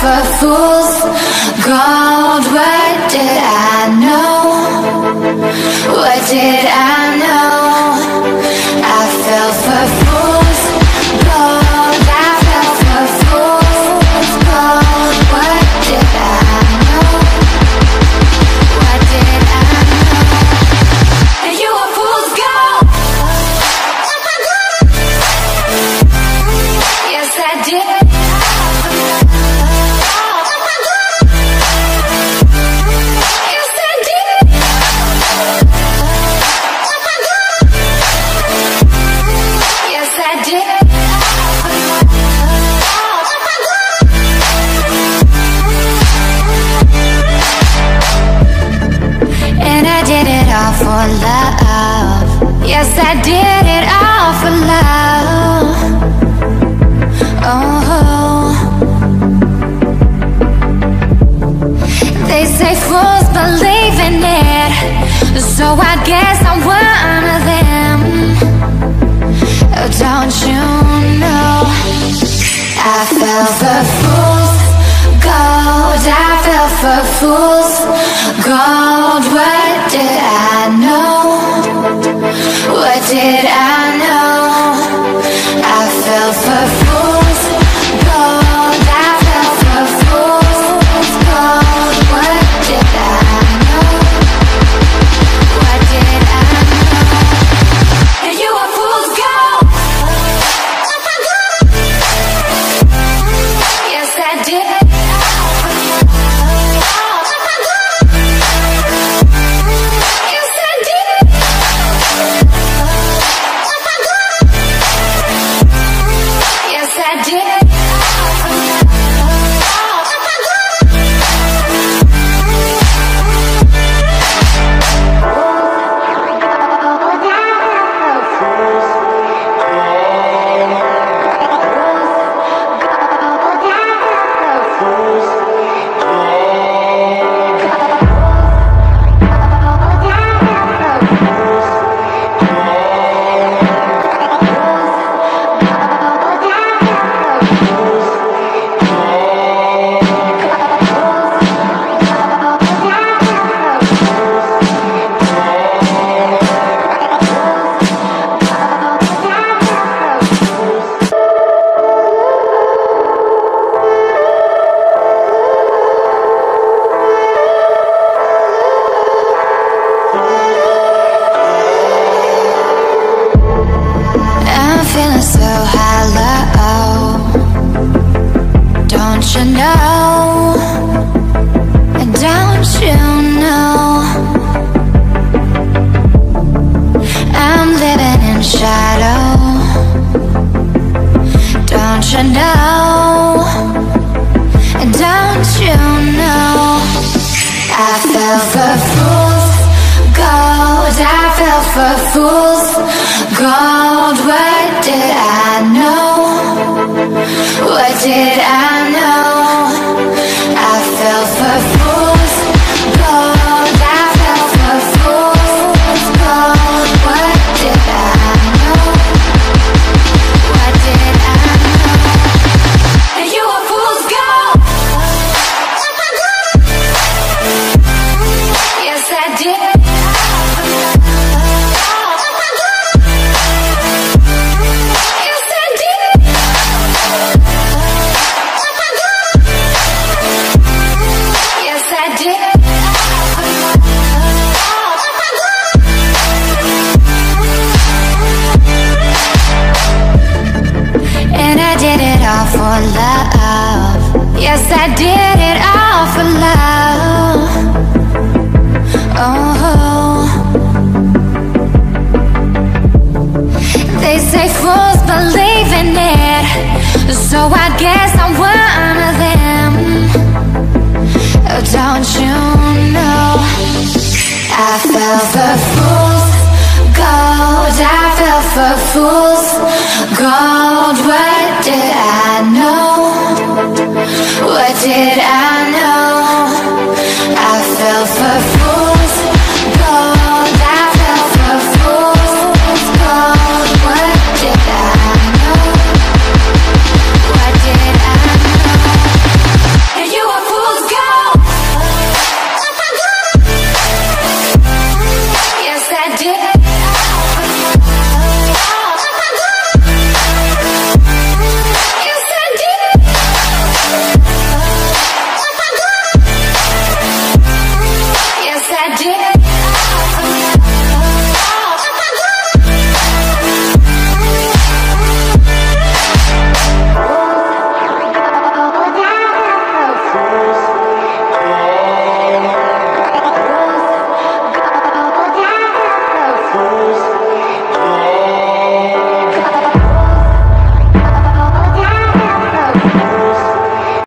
for fools gold. What did I know? What did I know? I fell for fools gold. I fell for fools gold. What did I know? What did I know? And you were fools gold. Yes, I did. For love, yes, I did it all for love. Oh, they say fools believe in it, so I guess I'm one of them. Don't you know? I fell for fools gold. I fell for fools gold. What did I know? What did I know? I fell for fools gold. I fell for fools gold. What did I know? What did I know? And you were fools gold. Yes, I did. I did.